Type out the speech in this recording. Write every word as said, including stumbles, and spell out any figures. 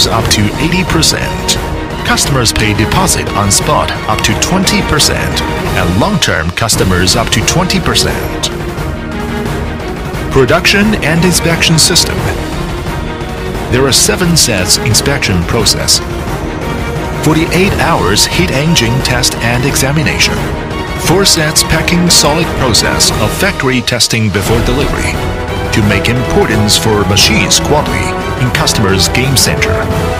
deals up to eighty percent. Customers pay deposit on spot up to twenty percent and long-term customers up to twenty percent. Production and inspection system. There are seven sets inspection process, forty-eight hours heat engine test and examination, four sets packing solid process of factory testing before delivery to make importance for machine's quality in customer's game center.